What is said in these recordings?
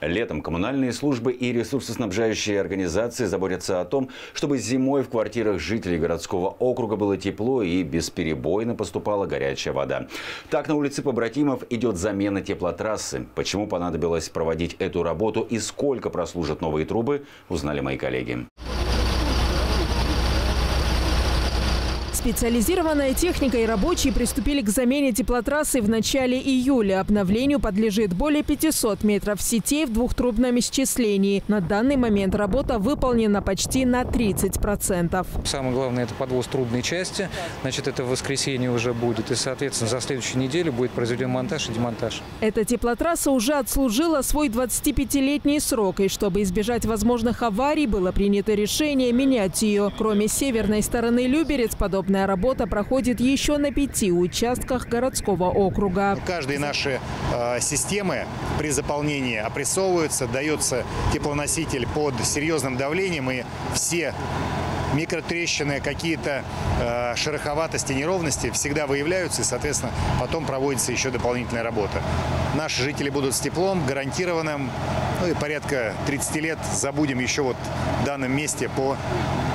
Летом коммунальные службы и ресурсоснабжающие организации заботятся о том, чтобы зимой в квартирах жителей городского округа было тепло и бесперебойно поступала горячая вода. Так, на улице Побратимов идет замена теплотрассы. Почему понадобилось проводить эту работу и сколько прослужат новые трубы, узнали мои коллеги. Специализированная техника и рабочие приступили к замене теплотрассы в начале июля. Обновлению подлежит более 500 метров сетей в двухтрубном исчислении. На данный момент работа выполнена почти на 30%. Самое главное – это подвоз трубной части. Значит, это в воскресенье уже будет. И, соответственно, за следующую неделю будет произведен монтаж и демонтаж. Эта теплотрасса уже отслужила свой 25-летний срок. И чтобы избежать возможных аварий, было принято решение менять ее. Кроме северной стороны Люберец, подобное работа проходит еще на 5 участках городского округа. Каждые наши системы при заполнении опрессовываются, дается теплоноситель под серьезным давлением, и все микротрещины, какие-то шероховатости, неровности всегда выявляются, и, соответственно, потом проводится еще дополнительная работа. Наши жители будут с теплом гарантированным, ну и порядка 30 лет забудем еще вот в данном месте по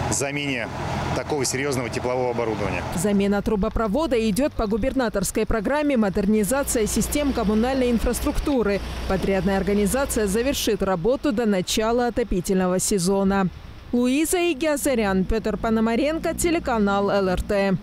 замене такого серьезного теплового оборудования. Замена трубопровода идет по губернаторской программе «Модернизация систем коммунальной инфраструктуры». Подрядная организация завершит работу до начала отопительного сезона. Луиза Егиазарян, Петр Пономаренко, телеканал ЛРТ.